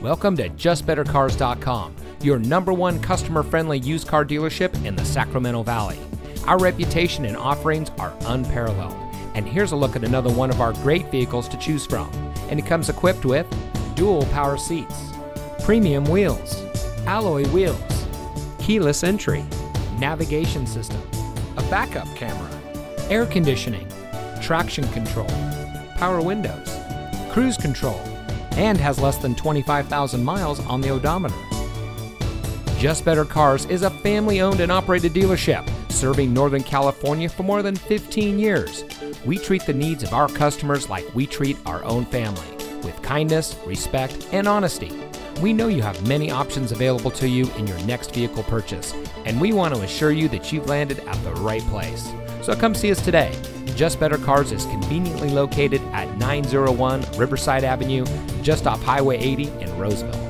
Welcome to JustBetterCars.com, your #1 customer-friendly used car dealership in the Sacramento Valley. Our reputation and offerings are unparalleled. And here's a look at another one of our great vehicles to choose from. And it comes equipped with dual power seats, premium wheels, alloy wheels, keyless entry, navigation system, a backup camera, air conditioning, traction control, power windows, cruise control, and has less than 25,000 miles on the odometer. Just Better Cars is a family-owned and operated dealership serving Northern California for more than 15 years. We treat the needs of our customers like we treat our own family, with kindness, respect, and honesty. We know you have many options available to you in your next vehicle purchase, and we want to assure you that you've landed at the right place. So come see us today. Just Better Cars is conveniently located at 901 Riverside Avenue, just off Highway 80 in Roseville.